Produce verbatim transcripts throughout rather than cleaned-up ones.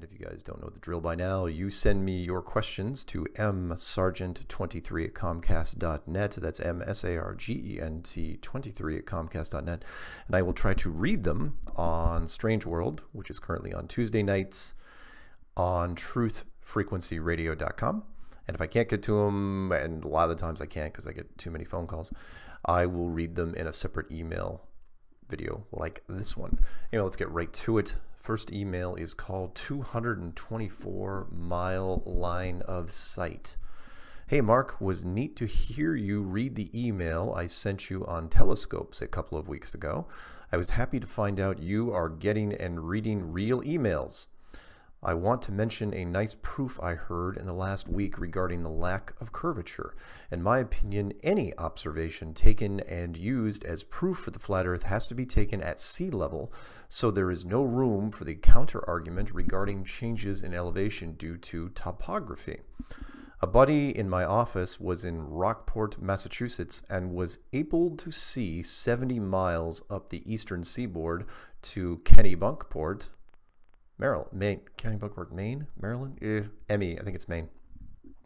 And if you guys don't know the drill by now, you send me your questions to m sargent twenty-three at comcast dot net. That's M S A R G E N T twenty-three at comcast dot net. And I will try to read them on Strange World, which is currently on Tuesday nights on truth frequency radio dot com. And if I can't get to them, and a lot of the times I can't because I get too many phone calls, I will read them in a separate email video like this one. Anyway, let's get right to it. First email is called two hundred twenty-four mile Line of Sight. Hey Mark, was neat to hear you read the email I sent you on telescopes a couple of weeks ago. I was happy to find out you are getting and reading real emails. I want to mention a nice proof I heard in the last week regarding the lack of curvature. In my opinion, any observation taken and used as proof for the flat earth has to be taken at sea level, so there is no room for the counter-argument regarding changes in elevation due to topography. A buddy in my office was in Rockport, Massachusetts, and was able to see seventy miles up the eastern seaboard to Kennebunkport, Maryland, Maine, Kennebunkport, Maine, Maryland, eh, ME, I think it's Maine.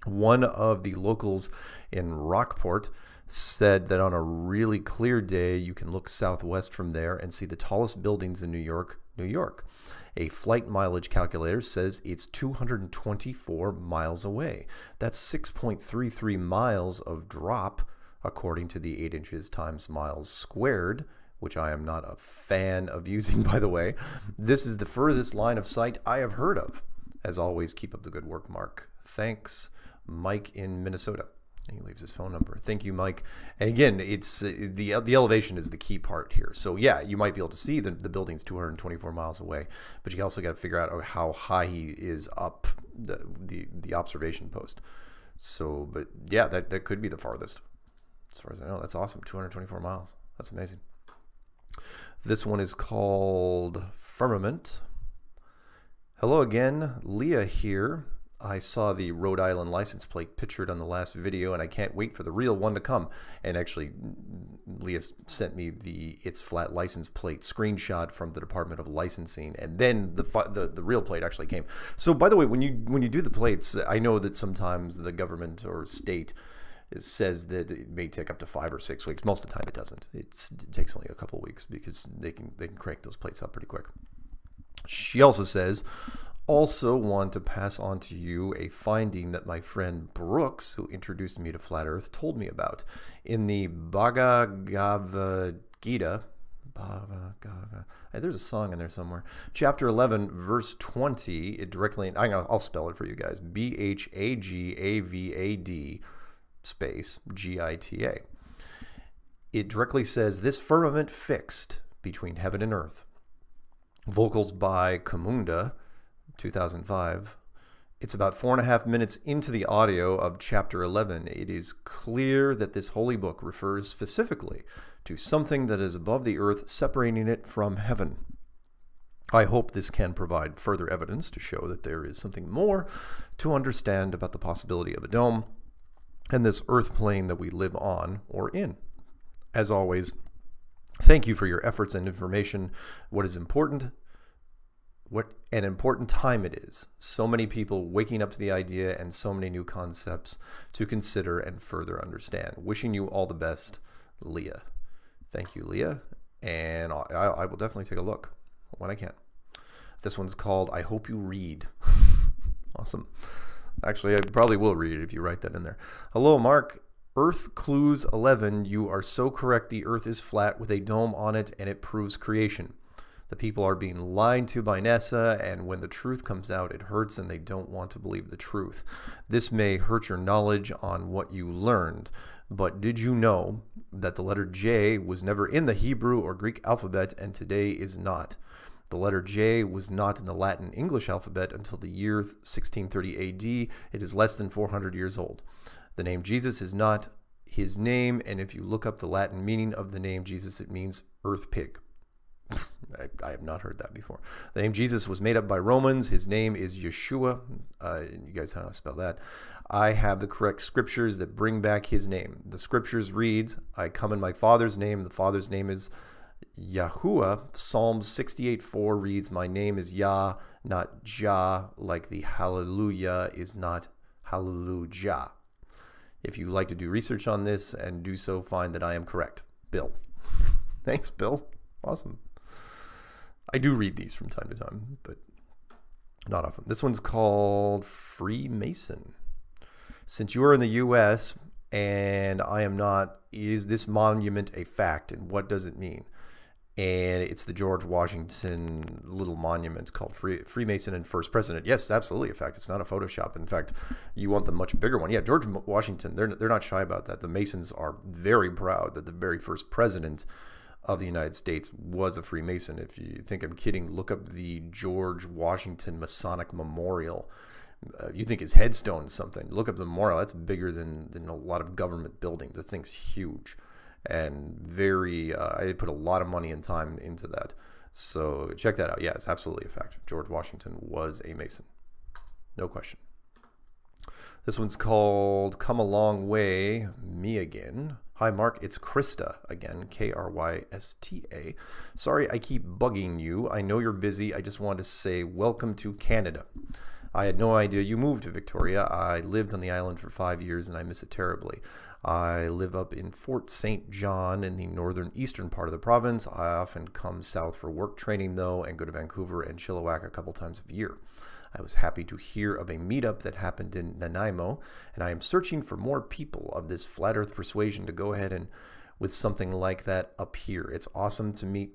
One of the locals in Rockport said that on a really clear day, you can look southwest from there and see the tallest buildings in New York, New York. A flight mileage calculator says it's two hundred twenty-four miles away. That's six point three three miles of drop, according to the eight inches times miles squared, which I am not a fan of using, by the way. This is the furthest line of sight I have heard of. As always, keep up the good work, Mark. Thanks, Mike in Minnesota. And he leaves his phone number. Thank you, Mike. And again, it's the the elevation is the key part here. So yeah, you might be able to see the, the building's two hundred twenty-four miles away, but you also got to figure out how high he is up the, the, the observation post. So, but yeah, that, that could be the farthest. As far as I know, that's awesome, two hundred twenty-four miles. That's amazing. This one is called Firmament. Hello again, Leah here. I saw the Rhode Island license plate pictured on the last video, and I can't wait for the real one to come. And actually, Leah sent me the It's Flat license plate screenshot from the Department of Licensing, and then the the, the real plate actually came. So, by the way, when you when you do the plates, I know that sometimes the government or state it says that it may take up to five or six weeks. Most of the time it doesn't. It's, it takes only a couple of weeks because they can, they can crank those plates up pretty quick. She also says, also want to pass on to you a finding that my friend Brooks, who introduced me to Flat Earth, told me about. In the Bhagavad Gita, there's a song in there somewhere. Chapter eleven, verse twenty, it directly, I'm gonna, I'll spell it for you guys, B H A G A V A D, space G I T A. It directly says, this firmament fixed between heaven and earth. Vocals by Kamunda, two thousand five. It's about four and a half minutes into the audio of chapter eleven. It is clear that this holy book refers specifically to something that is above the earth, separating it from heaven. I hope this can provide further evidence to show that there is something more to understand about the possibility of a dome and this earth plane that we live on or in. As always, thank you for your efforts and information. What is important, what an important time it is. So many people waking up to the idea and so many new concepts to consider and further understand. Wishing you all the best, Leah. Thank you, Leah. And I, I will definitely take a look when I can. This one's called I Hope You Read. Awesome. Actually, I probably will read it if you write that in there. Hello, Mark. Earth Clues eleven. You are so correct. The earth is flat with a dome on it, and it proves creation. The people are being lied to by NASA, and when the truth comes out, it hurts, and they don't want to believe the truth. This may hurt your knowledge on what you learned, but did you know that the letter J was never in the Hebrew or Greek alphabet and today is not? The letter J was not in the Latin English alphabet until the year sixteen thirty A D. It is less than four hundred years old. The name Jesus is not his name, and if you look up the Latin meaning of the name Jesus, it means earth pig. I, I have not heard that before. The name Jesus was made up by Romans. His name is Yeshua. Uh, you guys know how to spell that. I have the correct scriptures that bring back his name. The scriptures reads, I come in my Father's name. The Father's name is Yahuwah. Psalm sixty-eight four reads, my name is Yah, not Jah, like the hallelujah is not hallelujah. If you like to do research on this and do so, find that I am correct. Bill. Thanks, Bill. Awesome. I do read these from time to time, but not often. This one's called Freemason. Since you are in the U S and I am not, is this monument a fact, and what does it mean? And it's the George Washington little monument called Free, Freemason and First President. Yes, absolutely a fact. It's not a Photoshop. In fact, you want the much bigger one. Yeah, George Washington, they're, they're not shy about that. The Masons are very proud that the very first president of the United States was a Freemason. If you think I'm kidding, look up the George Washington Masonic Memorial. Uh, you think his headstone's something. Look up the memorial. That's bigger than, than a lot of government buildings. The thing's huge. And very, uh, I put a lot of money and time into that. So check that out. Yeah, it's absolutely a fact. George Washington was a Mason. No question. This one's called Come a Long Way, Me Again. Hi, Mark. It's Krista again, K R Y S T A. Sorry I keep bugging you. I know you're busy. I just want to say welcome to Canada. I had no idea you moved to Victoria. I lived on the island for five years and I miss it terribly. I live up in Fort Saint John in the northern eastern part of the province. I often come south for work training, though, and go to Vancouver and Chilliwack a couple times a year. I was happy to hear of a meetup that happened in Nanaimo, and I am searching for more people of this flat earth persuasion to go ahead and with something like that up here. It's awesome to meet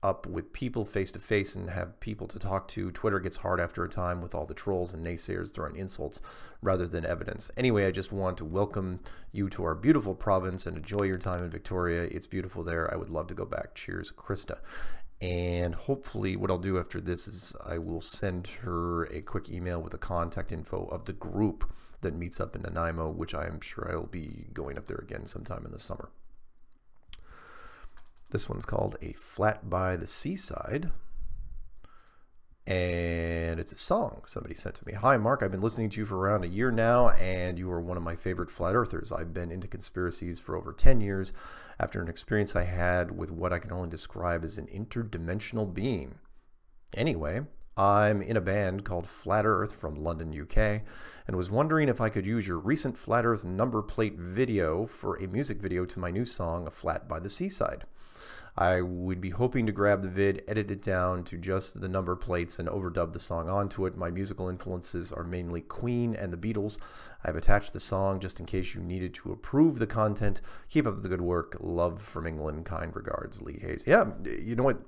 up with people face to face and have people to talk to. Twitter gets hard after a time with all the trolls and naysayers throwing insults rather than evidence. Anyway, I just want to welcome you to our beautiful province and enjoy your time in Victoria. It's beautiful there. I would love to go back. Cheers, Krista. And hopefully what I'll do after this is I will send her a quick email with the contact info of the group that meets up in Nanaimo, which I am sure I will be going up there again sometime in the summer. This one's called A Flat by the Seaside, and it's a song somebody sent to me. Hi, Mark. I've been listening to you for around a year now, and you are one of my favorite flat earthers. I've been into conspiracies for over ten years after an experience I had with what I can only describe as an interdimensional being. Anyway, I'm in a band called Flat Earth from London, U K, and was wondering if I could use your recent Flat Earth number plate video for a music video to my new song, A Flat by the Seaside. I would be hoping to grab the vid, edit it down to just the number plates, and overdub the song onto it. My musical influences are mainly Queen and the Beatles. I've attached the song just in case you needed to approve the content. Keep up the good work. Love from England. Kind regards, Lee Hayes. Yeah, you know what?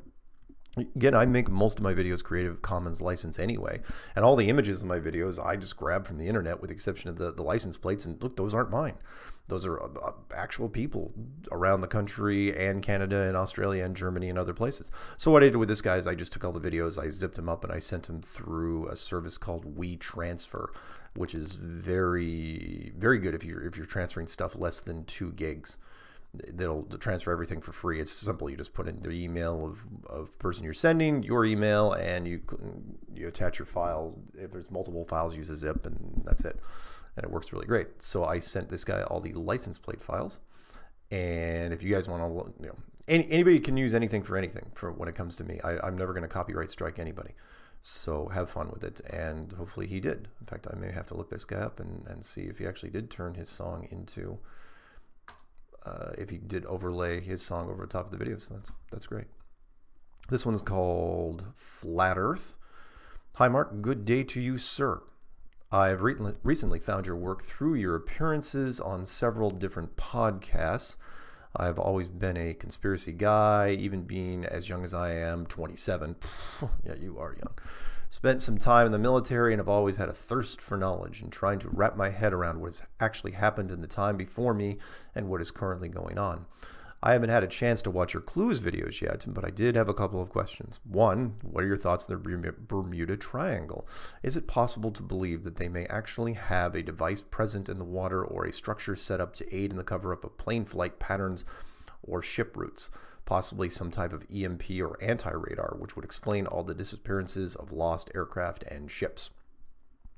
Again, I make most of my videos Creative Commons license anyway, and all the images in my videos I just grab from the internet with the exception of the, the license plates, and look, those aren't mine. Those are uh, actual people around the country and Canada and Australia and Germany and other places. So what I did with this guy is I just took all the videos, I zipped them up, and I sent them through a service called WeTransfer, which is very, very good if you're, if you're transferring stuff less than two gigs. They'll transfer everything for free. It's simple. You just put in the email of, of person you're sending, your email, and you you attach your file. If there's multiple files, use a zip, and that's it. And it works really great. So I sent this guy all the license plate files. And if you guys want to, you know, any, anybody can use anything for anything for when it comes to me. I, I'm never going to copyright strike anybody. So have fun with it, and hopefully he did. In fact, I may have to look this guy up and, and see if he actually did turn his song into... Uh, if he did overlay his song over the top of the video, so that's, that's great. This one's called Flat Earth. Hi, Mark. Good day to you, sir. I've re recently found your work through your appearances on several different podcasts. I've always been a conspiracy guy, even being as young as I am, twenty-seven. Yeah, you are young. Spent some time in the military and have always had a thirst for knowledge and trying to wrap my head around what has actually happened in the time before me and what is currently going on. I haven't had a chance to watch your Clues videos yet, but I did have a couple of questions. One, what are your thoughts on the Bermuda Triangle? Is it possible to believe that they may actually have a device present in the water or a structure set up to aid in the cover-up of plane flight patterns or ship routes? Possibly some type of E M P or anti-radar, which would explain all the disappearances of lost aircraft and ships.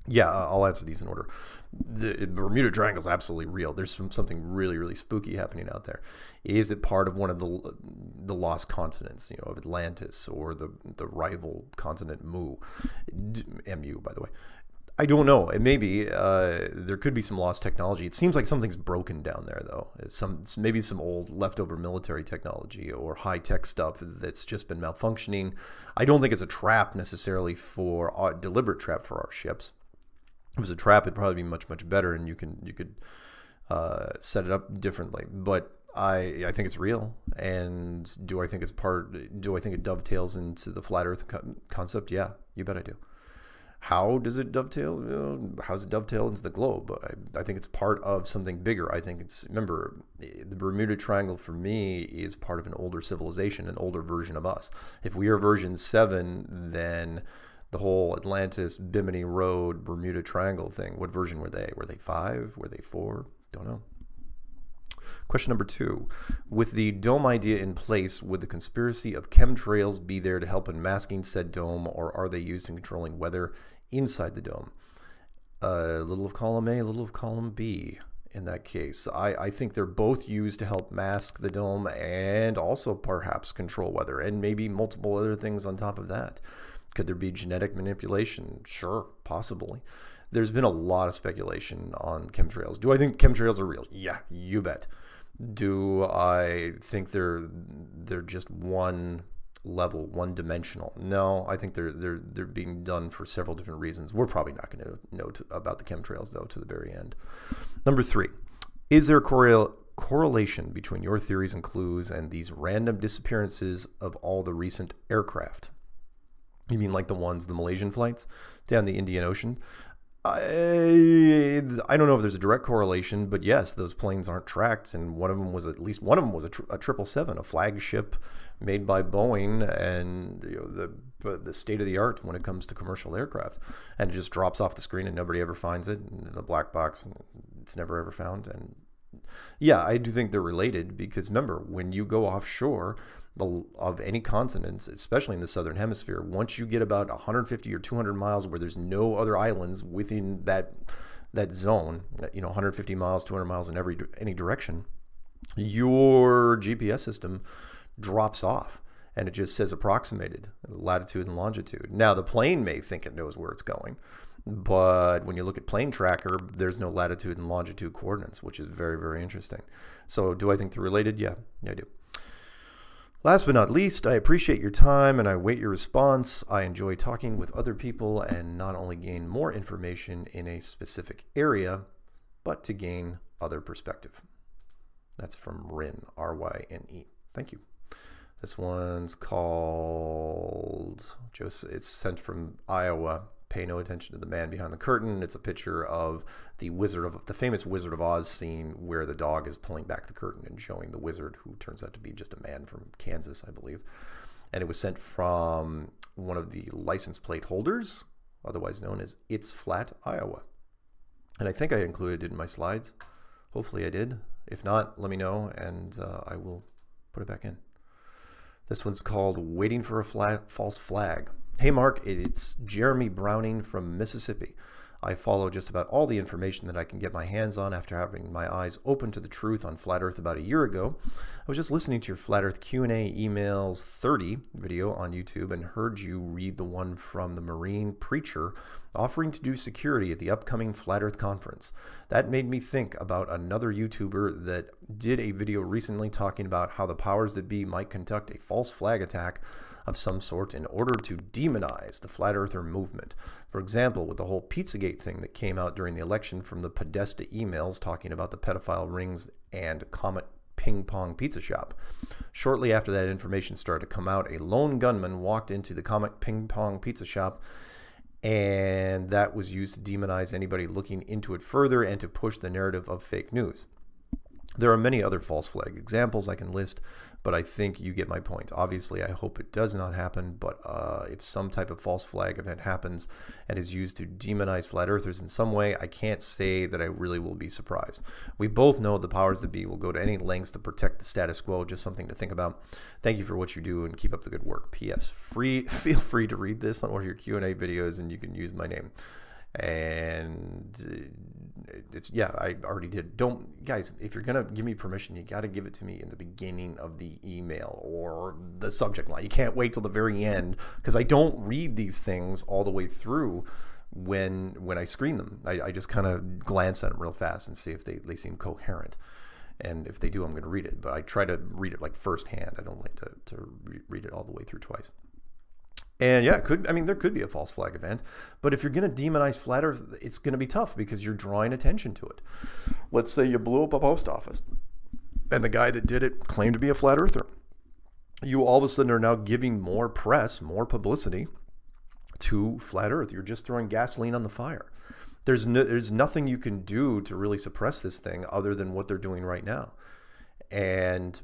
Yeah, I'll answer these in order. The Bermuda Triangle is absolutely real. There's some, something really, really spooky happening out there. Is it part of one of the the lost continents, you know, of Atlantis or the the rival continent Mu, M U, by the way? I don't know. It may be. Uh, there could be some lost technology. It seems like something's broken down there, though. It's some maybe some old leftover military technology or high-tech stuff that's just been malfunctioning. I don't think it's a trap necessarily for a deliberate trap for our ships. If it was a trap, it'd probably be much, much better, and you can you could uh, set it up differently. But I I think it's real, and do I think it's part? Do I think it dovetails into the flat Earth co concept? Yeah, you bet I do. How does it dovetail? You know, how does it dovetail into the globe? I, I think it's part of something bigger. I think it's, remember, the Bermuda Triangle for me is part of an older civilization, an older version of us. If we are version seven, then the whole Atlantis, Bimini Road, Bermuda Triangle thing, what version were they? Were they five? Were they four? Don't know. Question number two, with the dome idea in place, would the conspiracy of chemtrails be there to help in masking said dome, or are they used in controlling weather inside the dome? Uh, a little of column A, a little of column B in that case. I, I think they're both used to help mask the dome and also perhaps control weather and maybe multiple other things on top of that. Could there be genetic manipulation? Sure, possibly. There's been a lot of speculation on chemtrails. Do I think chemtrails are real? Yeah, you bet. Do I think they're they're just one level, one dimensional? No, I think they're they're they're being done for several different reasons. We're probably not going to know to, about the chemtrails though to the very end. Number three, is there a correl correlation between your theories and clues and these random disappearances of all the recent aircraft? You mean like the ones, the Malaysian flights down the Indian Ocean? I, I don't know if there's a direct correlation, but yes, those planes aren't tracked, and one of them was at least one of them was a triple seven, a flagship made by Boeing, and you know, the the state of the art when it comes to commercial aircraft, and it just drops off the screen and nobody ever finds it, and the black box, it's never ever found. And yeah, I do think they're related because remember, when you go offshore of any continents, especially in the southern hemisphere, once you get about one hundred fifty or two hundred miles where there's no other islands within that that zone, you know, one hundred fifty miles, two hundred miles in every any direction, your G P S system drops off and it just says approximated latitude and longitude. Now the plane may think it knows where it's going, but when you look at plane tracker, there's no latitude and longitude coordinates, which is very, very interesting. So do I think they're related? Yeah, yeah, I do. Last but not least, I appreciate your time and I await your response. I enjoy talking with other people and not only gain more information in a specific area, but to gain other perspective. That's from Ryn, R Y N E. Thank you. This one's called Joseph. It's sent from Iowa. Pay no attention to the man behind the curtain. It's a picture of the Wizard of the famous Wizard of Oz scene where the dog is pulling back the curtain and showing the wizard, who turns out to be just a man from Kansas, I believe. And it was sent from one of the license plate holders, otherwise known as It's Flat, Iowa. And I think I included it in my slides. Hopefully I did. If not, let me know and uh, I will put it back in. This one's called Waiting for a Flat, False Flag. Hey Mark, it's Jeremy Browning from Mississippi. I follow just about all the information that I can get my hands on after having my eyes open to the truth on Flat Earth about a year ago. I was just listening to your Flat Earth Q and A emails thirty video on YouTube and heard you read the one from the Marine preacher offering to do security at the upcoming Flat Earth conference. That made me think about another YouTuber that did a video recently talking about how the powers that be might conduct a false flag attack of some sort in order to demonize the Flat Earther movement. For example, with the whole Pizzagate thing that came out during the election from the Podesta emails talking about the pedophile rings and Comet Ping Pong Pizza Shop. Shortly after that information started to come out, a lone gunman walked into the Comet Ping Pong Pizza Shop, and that was used to demonize anybody looking into it further and to push the narrative of fake news. There are many other false flag examples I can list, but I think you get my point. Obviously, I hope it does not happen, but uh, if some type of false flag event happens and is used to demonize flat earthers in some way, I can't say that I really will be surprised. We both know the powers that be will go to any lengths to protect the status quo. Just something to think about. Thank you for what you do and keep up the good work. P S Free, feel free to read this on one of your Q and A videos and you can use my name. And it's, yeah, I already did. Don't, guys, if you're going to give me permission, you got to give it to me in the beginning of the email or the subject line. You can't wait till the very end, because I don't read these things all the way through when when I screen them. I, I just kind of glance at them real fast and see if they, they seem coherent. And if they do, I'm going to read it. But I try to read it like firsthand. I don't like to, to re read it all the way through twice. And yeah, it could, I mean, there could be a false flag event, but if you're going to demonize Flat Earth, it's going to be tough because you're drawing attention to it. Let's say you blew up a post office, and the guy that did it claimed to be a Flat Earther. You all of a sudden are now giving more press, more publicity to Flat Earth. You're just throwing gasoline on the fire. There's, no, there's nothing you can do to really suppress this thing other than what they're doing right now. And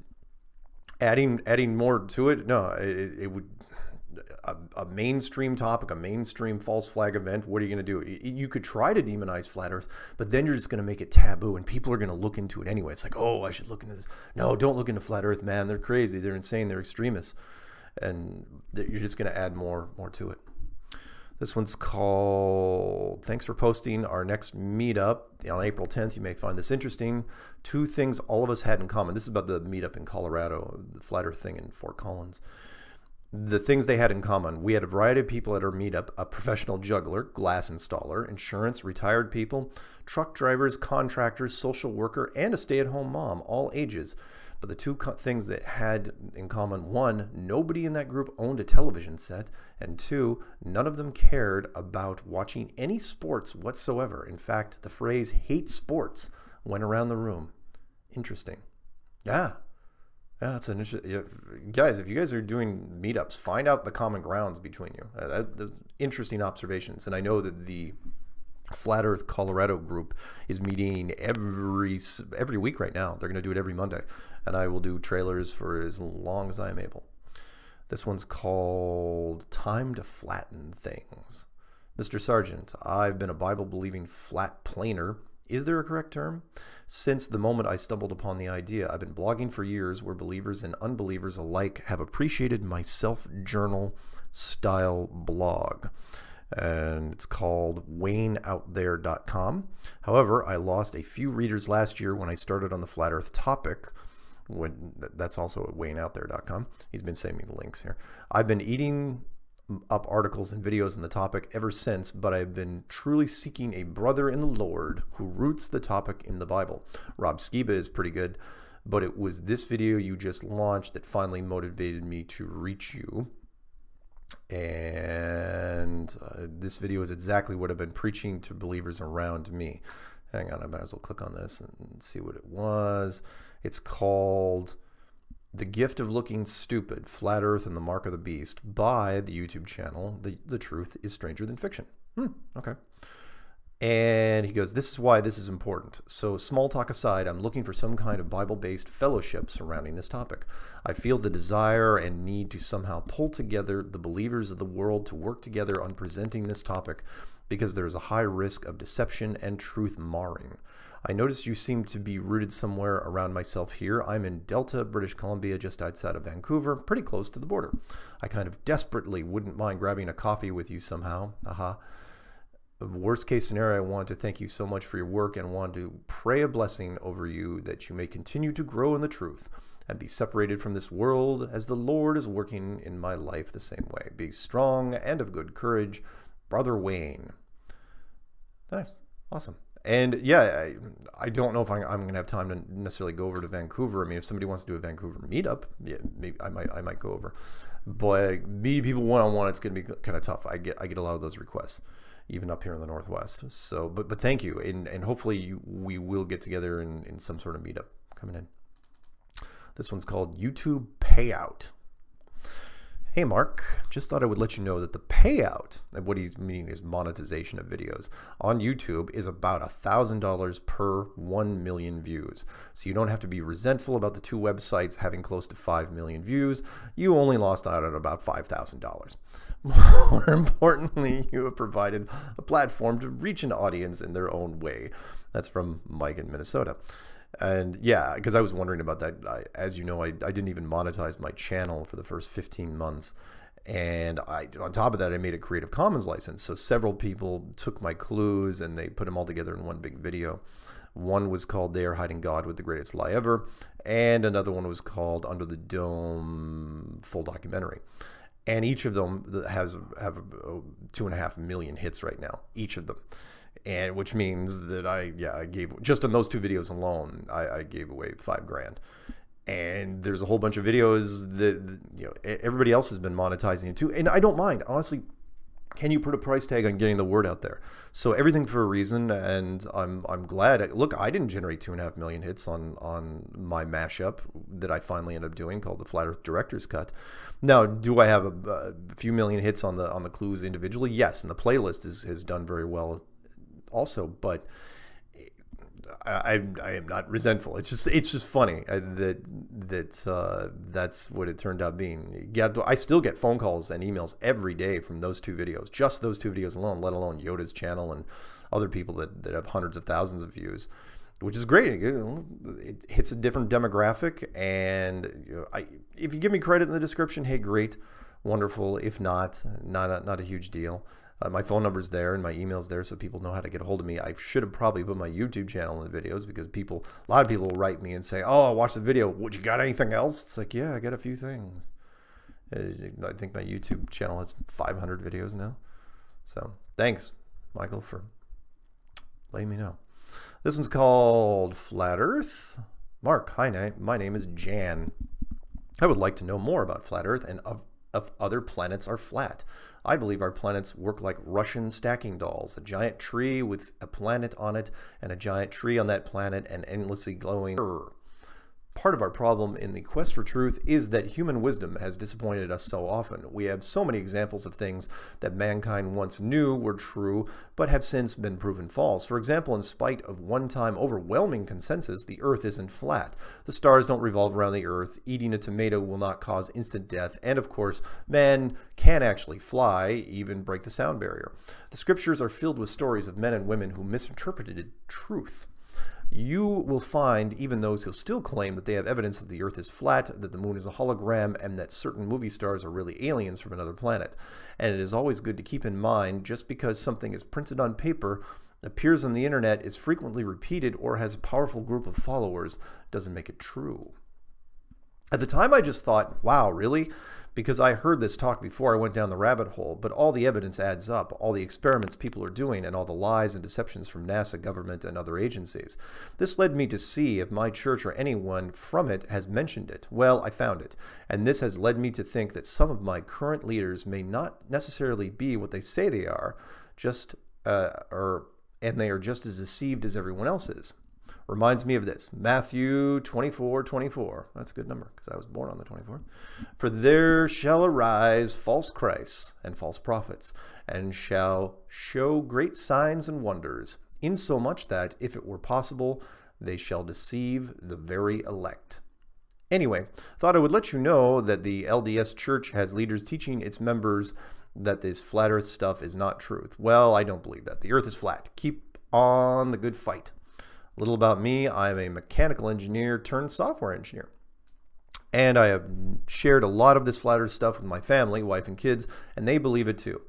adding, adding more to it, no, it, it would... A, a mainstream topic, a mainstream false flag event, what are you going to do? You could try to demonize Flat Earth, but then you're just going to make it taboo and people are going to look into it anyway. It's like, oh, I should look into this. No, don't look into Flat Earth, man. They're crazy. They're insane. They're extremists. And you're just going to add more, more to it. This one's called, thanks for posting our next meetup on April tenth. You may find this interesting. Two things all of us had in common. This is about the meetup in Colorado, the Flat Earth thing in Fort Collins. The things they had in common. We had a variety of people at our meetup, a professional juggler, glass installer, insurance, retired people, truck drivers, contractors, social worker, and a stay-at-home mom, all ages. But the two things that had in common, one, nobody in that group owned a television set, and two, none of them cared about watching any sports whatsoever. In fact, the phrase hate sports went around the room. Interesting. Yeah. Yeah, that's an interesting. If, guys, if you guys are doing meetups, find out the common grounds between you. Uh, that, those interesting observations. And I know that the Flat Earth Colorado group is meeting every every week right now. They're going to do it every Monday. And I will do trailers for as long as I am able. This one's called Time to Flatten Things. Mister Sargent, I've been a Bible-believing flat planer. Is there a correct term? Since the moment I stumbled upon the idea, I've been blogging for years where believers and unbelievers alike have appreciated my self-journal style blog. And it's called Wayne Out There dot com. However, I lost a few readers last year when I started on the Flat Earth topic. When, that's also at Wayne Out There dot com. He's been sending me the links here. I've been eating up articles and videos on the topic ever since, but I've been truly seeking a brother in the Lord who roots the topic in the Bible. Rob Skiba is pretty good, but it was this video you just launched that finally motivated me to reach you. And uh, this video is exactly what I've been preaching to believers around me. Hang on, I might as well click on this and see what it was. It's called The Gift of Looking Stupid, Flat Earth and the Mark of the Beast, by the YouTube channel, The, the Truth is Stranger Than Fiction. Hmm, okay. And he goes, this is why this is important. So small talk aside, I'm looking for some kind of Bible-based fellowship surrounding this topic. I feel the desire and need to somehow pull together the believers of the world to work together on presenting this topic, because there is a high risk of deception and truth marring. I noticed you seem to be rooted somewhere around myself here. I'm in Delta, British Columbia, just outside of Vancouver, pretty close to the border. I kind of desperately wouldn't mind grabbing a coffee with you somehow. Aha. Uh-huh. Worst case scenario, I want to thank you so much for your work and want to pray a blessing over you that you may continue to grow in the truth and be separated from this world as the Lord is working in my life the same way. Be strong and of good courage. Brother Wayne. Nice. Awesome. And yeah, I, I don't know if I'm, I'm going to have time to necessarily go over to Vancouver. I mean, if somebody wants to do a Vancouver meetup, yeah, maybe I might, I might go over. But meeting people one-on-one, it's going to be kind of tough. I get, I get a lot of those requests, even up here in the Northwest. So, but, but thank you. And, and hopefully you, we will get together in, in some sort of meetup coming in. This one's called YouTube Payout. Hey Mark, just thought I would let you know that the payout, and what he's meaning is monetization of videos, on YouTube is about one thousand dollars per one million views. So you don't have to be resentful about the two websites having close to five million views. You only lost out at about five thousand dollars. More importantly, you have provided a platform to reach an audience in their own way. That's from Mike in Minnesota. And yeah, because I was wondering about that. I, as you know, I, I didn't even monetize my channel for the first fifteen months. And I, on top of that, I made a Creative Commons license. So several people took my clues and they put them all together in one big video. One was called They Are Hiding God with the Greatest Lie Ever. And another one was called Under the Dome Full Documentary. And each of them has have two and a half million hits right now, each of them. And which means that I, yeah, I gave, just on those two videos alone, I, I gave away five grand. And there's a whole bunch of videos that, you know, everybody else has been monetizing it too. And I don't mind, honestly. Can you put a price tag on getting the word out there? So everything for a reason, and I'm, I'm glad. Look, I didn't generate two and a half million hits on, on my mashup that I finally ended up doing called the Flat Earth Director's Cut. Now, do I have a, a few million hits on the, on the clues individually? Yes, and the playlist is, has done very well also, but I, I am not resentful. It's just, it's just funny that that uh, that's what it turned out being. Yeah, I still get phone calls and emails every day from those two videos, just those two videos alone, let alone Yoda's channel and other people that, that have hundreds of thousands of views, which is great. It hits a different demographic, and you know, I, if you give me credit in the description, hey, great, wonderful. If not, not a, not a huge deal. Uh, my phone number's there and my email's there, so people know how to get a hold of me. I should have probably put my YouTube channel in the videos, because people, a lot of people will write me and say, oh, I watched the video. What, you got anything else? It's like, yeah, I got a few things. I think my YouTube channel has five hundred videos now. So thanks, Michael, for letting me know. This one's called Flat Earth. Mark, hi, my name is Jan. I would like to know more about Flat Earth and of Of other planets are flat. I believe our planets work like Russian stacking dolls, a giant tree with a planet on it and a giant tree on that planet and endlessly glowing. Part of our problem in the quest for truth is that human wisdom has disappointed us so often. We have so many examples of things that mankind once knew were true, but have since been proven false. For example, in spite of one-time overwhelming consensus, the Earth isn't flat. The stars don't revolve around the Earth, eating a tomato will not cause instant death, and of course, man can actually fly, even break the sound barrier. The scriptures are filled with stories of men and women who misinterpreted truth. You will find even those who still claim that they have evidence that the Earth is flat, that the moon is a hologram, and that certain movie stars are really aliens from another planet. And it is always good to keep in mind, just because something is printed on paper, appears on the internet, is frequently repeated, or has a powerful group of followers, doesn't make it true. At the time, I just thought, wow, really? Because I heard this talk before I went down the rabbit hole, but all the evidence adds up, all the experiments people are doing, and all the lies and deceptions from NASA, government, and other agencies. This led me to see if my church or anyone from it has mentioned it. Well, I found it, and this has led me to think that some of my current leaders may not necessarily be what they say they are, just uh, or and they are just as deceived as everyone else is. Reminds me of this, Matthew twenty-four twenty-four. That's a good number, because I was born on the twenty-fourth. For there shall arise false Christs and false prophets, and shall show great signs and wonders, insomuch that, if it were possible, they shall deceive the very elect. Anyway, thought I would let you know that the L D S Church has leaders teaching its members that this flat earth stuff is not truth. Well, I don't believe that. The earth is flat. Keep on the good fight. Little about me, I'm a mechanical engineer turned software engineer. And I have shared a lot of this flat earth stuff with my family, wife and kids, and they believe it too.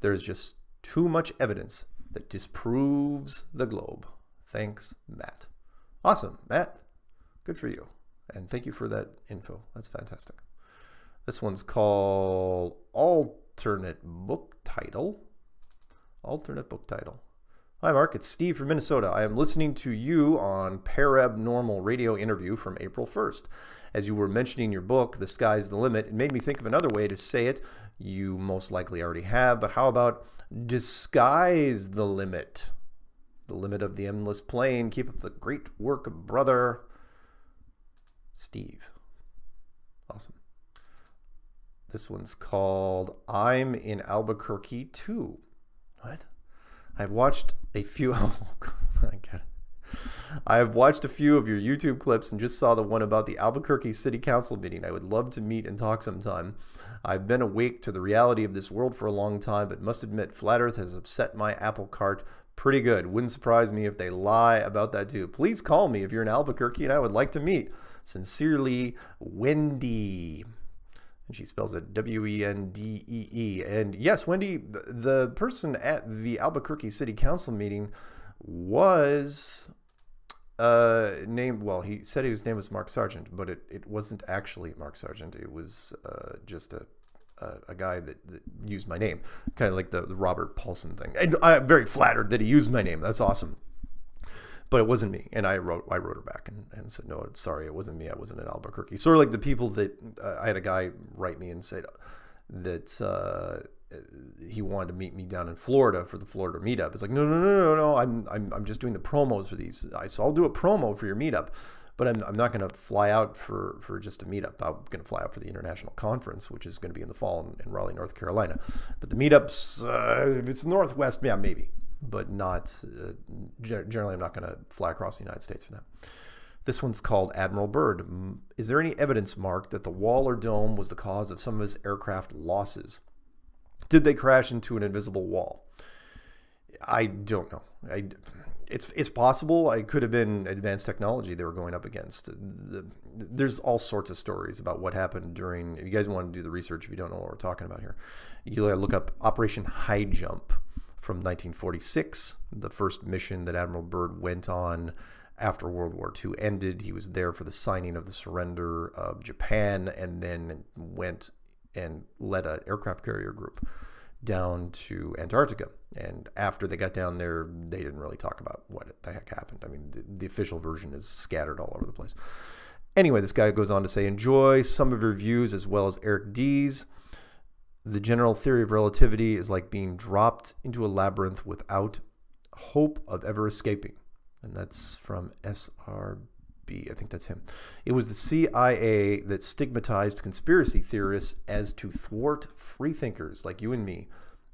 There's just too much evidence that disproves the globe. Thanks, Matt. Awesome, Matt. Good for you. And thank you for that info. That's fantastic. This one's called Alternate Book Title. Alternate Book Title. Hi Mark, it's Steve from Minnesota. I am listening to you on Parabnormal Radio interview from April first. As you were mentioning your book, The Sky's the Limit, it made me think of another way to say it. You most likely already have, but how about disguise the limit? The limit of the endless plane. Keep up the great work, brother. Steve. Awesome. This one's called I'm in Albuquerque too. What? I've watched a few oh, I get it. I've watched a few of your YouTube clips and just saw the one about the Albuquerque City Council meeting. I would love to meet and talk sometime. I've been awake to the reality of this world for a long time, but must admit Flat Earth has upset my apple cart pretty good. Wouldn't surprise me if they lie about that too. Please call me if you're in Albuquerque and I would like to meet. Sincerely, Wendy. And she spells it W E N D E E. And yes, Wendy, the person at the Albuquerque City Council meeting was uh, named, well, he said his name was Mark Sargent, but it, it wasn't actually Mark Sargent. It was uh, just a, a, a guy that, that used my name, kind of like the, the Robert Paulson thing. And I'm very flattered that he used my name. That's awesome. But it wasn't me, and I wrote I wrote her back and, and said, no, sorry, it wasn't me. I wasn't in Albuquerque. Sort of like the people that uh, I had a guy write me and said that uh, he wanted to meet me down in Florida for the Florida meetup. It's like, no, no, no, no, no. I'm I'm, I'm just doing the promos for these. I so I'll do a promo for your meetup, but I'm, I'm not going to fly out for, for just a meetup. I'm going to fly out for the international conference, which is going to be in the fall in, in Raleigh, North Carolina. But the meetups, uh, if it's Northwest, yeah, maybe. But not, uh, generally I'm not going to fly across the United States for them. This one's called Admiral Byrd. Is there any evidence, Mark, that the wall or dome was the cause of some of his aircraft losses? Did they crash into an invisible wall? I don't know. I, it's, it's possible. It could have been advanced technology they were going up against. The, there's all sorts of stories about what happened during, if you guys want to do the research, if you don't know what we're talking about here, you gotta look up Operation High Jump. From nineteen forty-six, the first mission that Admiral Byrd went on after World War Two ended. He was there for the signing of the surrender of Japan and then went and led an aircraft carrier group down to Antarctica. And after they got down there, they didn't really talk about what the heck happened. I mean, the, the official version is scattered all over the place. Anyway, this guy goes on to say, enjoy some of your views as well as Eric D's. The general theory of relativity is like being dropped into a labyrinth without hope of ever escaping. And that's from S R B. I think that's him. It was the C I A that stigmatized conspiracy theorists as to thwart free thinkers like you and me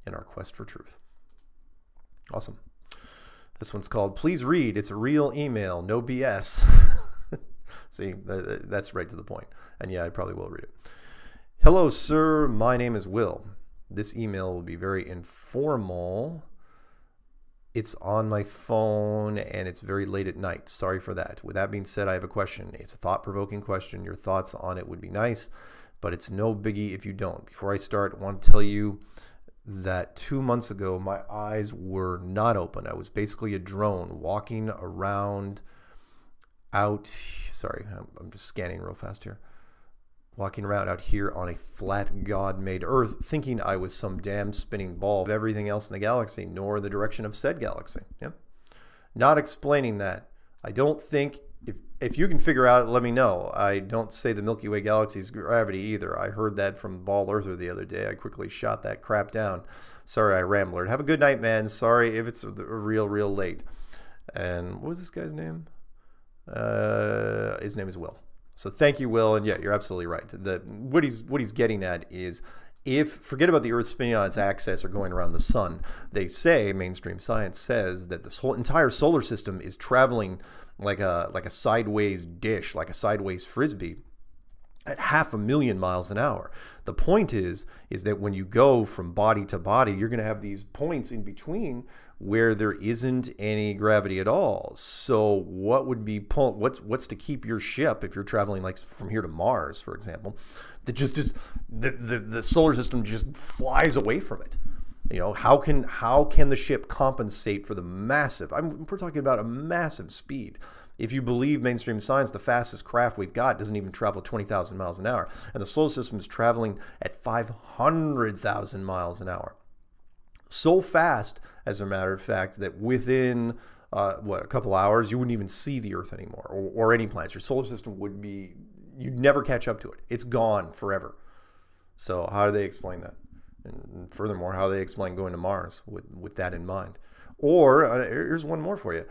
in our quest for truth. Awesome. This one's called Please Read. It's a real email. No B S. See, that's right to the point. And yeah, I probably will read it. Hello, sir. My name is Will. This email will be very informal. It's on my phone and it's very late at night. Sorry for that. With that being said, I have a question. It's a thought-provoking question. Your thoughts on it would be nice, but it's no biggie if you don't. Before I start, I want to tell you that two months ago, my eyes were not open. I was basically a drone walking around out. Sorry, I'm just scanning real fast here. Walking around out here on a flat God-made earth, thinking I was some damn spinning ball of everything else in the galaxy, nor the direction of said galaxy. Yeah. Not explaining that. I don't think, if, if you can figure out, let me know. I don't say the Milky Way galaxy's gravity either. I heard that from Ball Earther the other day. I quickly shot that crap down. Sorry, I rambled. Have a good night, man. Sorry if it's real, real late. And what was this guy's name? Uh, his name is Will. So thank you, Will, and yeah, you're absolutely right. The, what he's what he's getting at is, if forget about the Earth spinning on its axis or going around the sun, they say, mainstream science says, that this whole entire solar system is traveling like a like a sideways dish, like a sideways frisbee, at half a million miles an hour. The point is, is that when you go from body to body, you're going to have these points in between where there isn't any gravity at all. So what would be pull, what's what's to keep your ship, if you're traveling like from here to Mars, for example, that just just the, the the solar system just flies away from it? You know, how can how can the ship compensate for the massive? I'm we're talking about a massive speed. If you believe mainstream science, the fastest craft we've got doesn't even travel twenty thousand miles an hour, and the solar system is traveling at five hundred thousand miles an hour. So fast, as a matter of fact, that within uh, what, a couple hours, you wouldn't even see the Earth anymore, or, or any planets. Your solar system would be, you'd never catch up to it. It's gone forever. So how do they explain that? And furthermore, how do they explain going to Mars with, with that in mind? Or, uh, here's one more for you.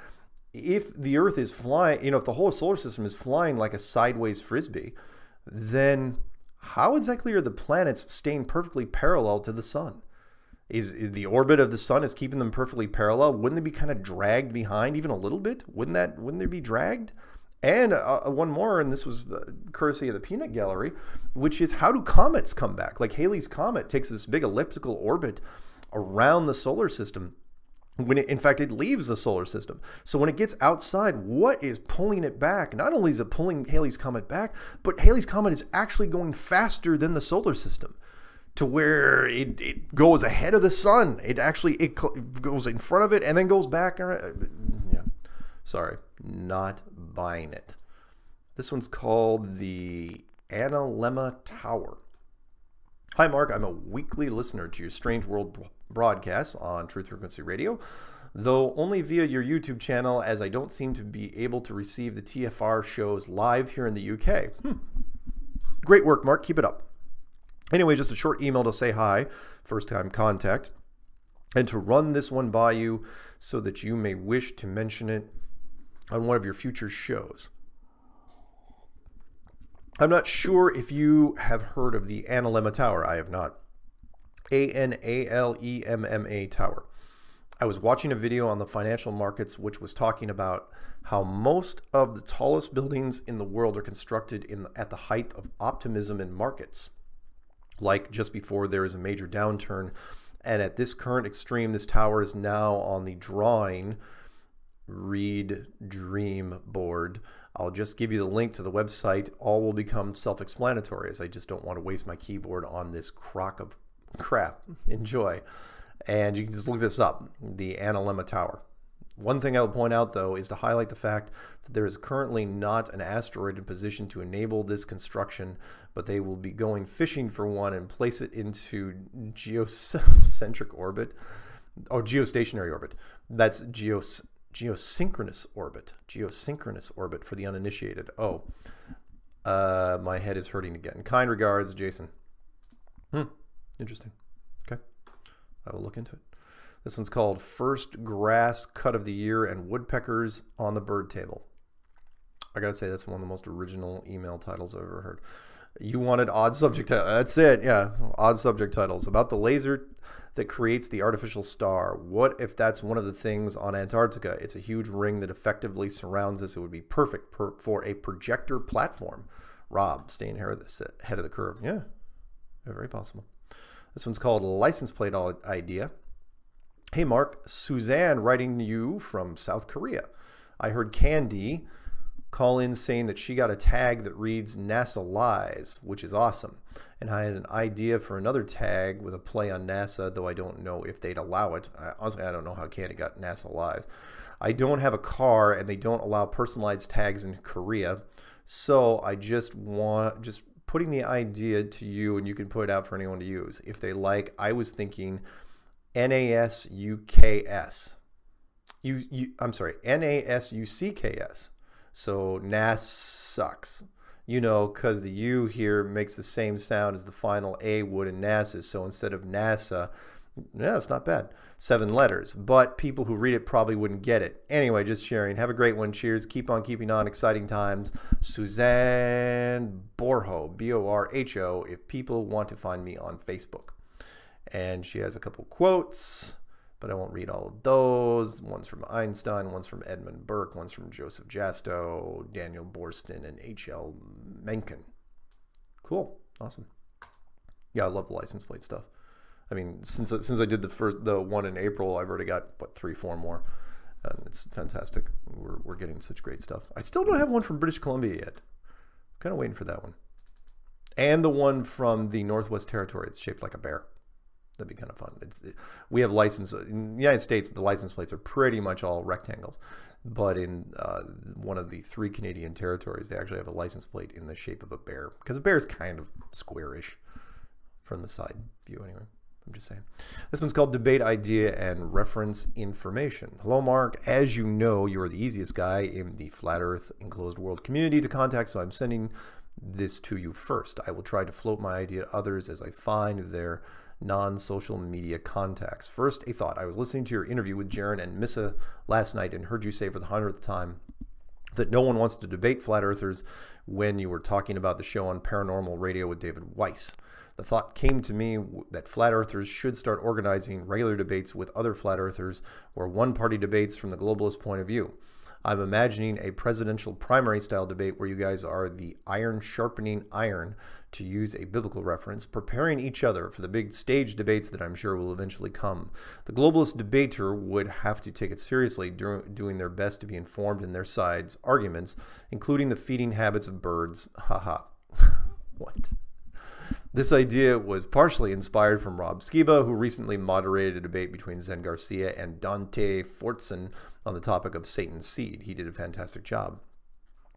If the Earth is flying, you know, if the whole solar system is flying like a sideways frisbee, then how exactly are the planets staying perfectly parallel to the sun? Is, is the orbit of the sun is keeping them perfectly parallel? Wouldn't they be kind of dragged behind even a little bit? Wouldn't that, wouldn't they be dragged? And uh, one more, and this was uh, courtesy of the Peanut Gallery, which is, how do comets come back? Like Halley's Comet takes this big elliptical orbit around the solar system. when it, in fact, it leaves the solar system. So when it gets outside, what is pulling it back? Not only is it pulling Halley's Comet back, but Halley's Comet is actually going faster than the solar system, to where it, it goes ahead of the sun. It actually it goes in front of it and then goes back. Yeah. Sorry, not buying it. This one's called the Analemma Tower. Hi, Mark. I'm a weekly listener to your Strange World broadcasts on Truth Frequency Radio, though only via your YouTube channel, as I don't seem to be able to receive the T F R shows live here in the U K. Hmm. Great work, Mark. Keep it up. Anyway, just a short email to say hi, first-time contact, and to run this one by you so that you may wish to mention it on one of your future shows. I'm not sure if you have heard of the Analemma Tower. I have not. A N A L E M M A Tower. I was watching a video on the financial markets which was talking about how most of the tallest buildings in the world are constructed in at the height of optimism in markets, like just before there is a major downturn. And at this current extreme, this tower is now on the drawing, read, dream board. I'll just give you the link to the website. All will become self-explanatory, as I just don't want to waste my keyboard on this crock of crap. Enjoy. And you can just look this up, the Analemma Tower. One thing I'll point out, though, is to highlight the fact that there is currently not an asteroid in position to enable this construction, but they will be going fishing for one and place it into geocentric orbit, or geostationary orbit. That's geos geosynchronous orbit. Geosynchronous orbit for the uninitiated. Oh, uh, my head is hurting again. Kind regards, Jason. Hmm, interesting. Okay, I will look into it. This one's called First Grass Cut of the Year and Woodpeckers on the Bird Table. I gotta say, that's one of the most original email titles I've ever heard. You wanted odd subject titles. That's it, yeah. Odd subject titles. About the laser that creates the artificial star. What if that's one of the things on Antarctica? It's a huge ring that effectively surrounds us. It would be perfect per for a projector platform. Rob, staying ahead of the, head of the curve. Yeah, very possible. This one's called License Plate Idea. Hey Mark, Suzanne writing you from South Korea. I heard Candy call in saying that she got a tag that reads NASA Lies, which is awesome. And I had an idea for another tag with a play on NASA, though I don't know if they'd allow it. I, honestly, I don't know how Candy got NASA Lies. I don't have a car and they don't allow personalized tags in Korea. So I just want, just putting the idea to you, and you can put it out for anyone to use if they like. I was thinking N A S U K S. You, you, I'm sorry, N A S U C K S. So N A S sucks. You know, because the U here makes the same sound as the final A would in NASA. So instead of NASA, yeah, it's not bad. Seven letters. But people who read it probably wouldn't get it. Anyway, just sharing. Have a great one. Cheers. Keep on keeping on. Exciting times. Suzanne Borho, B O R H O, if people want to find me on Facebook. And she has a couple quotes, but I won't read all of those. One's from Einstein, one's from Edmund Burke, one's from Joseph Jasto, Daniel Borsten, and H L Mencken. Cool. Awesome. Yeah, I love the license plate stuff. I mean, since, since I did the first the one in April, I've already got, what, three, four more. And it's fantastic. We're, we're getting such great stuff. I still don't have one from British Columbia yet. I'm kind of waiting for that one. And the one from the Northwest Territory that's shaped like a bear. That'd be kind of fun. It's, it, we have licenses in the United States. The license plates are pretty much all rectangles, but in uh, one of the three Canadian territories, they actually have a license plate in the shape of a bear, because a bear is kind of squarish from the side view. Anyway, I'm just saying. This one's called Debate Idea and Reference Information. Hello, Mark. As you know, you're the easiest guy in the Flat Earth Enclosed World community to contact, so I'm sending this to you first. I will try to float my idea to others as I find their non-social media contacts. First, a thought. I was listening to your interview with Jaron and Missa last night and heard you say for the hundredth time that no one wants to debate flat earthers when you were talking about the show on Paranormal Radio with David Weiss. The thought came to me that flat earthers should start organizing regular debates with other flat earthers where one party debates from the globalist point of view. I'm imagining a presidential primary style debate where you guys are the iron sharpening iron, to use a biblical reference, preparing each other for the big stage debates that I'm sure will eventually come. The globalist debater would have to take it seriously, doing their best to be informed in their side's arguments, including the feeding habits of birds. Haha. What? This idea was partially inspired from Rob Skiba, who recently moderated a debate between Zen Garcia and Dante Fortson on the topic of Satan's seed. He did a fantastic job.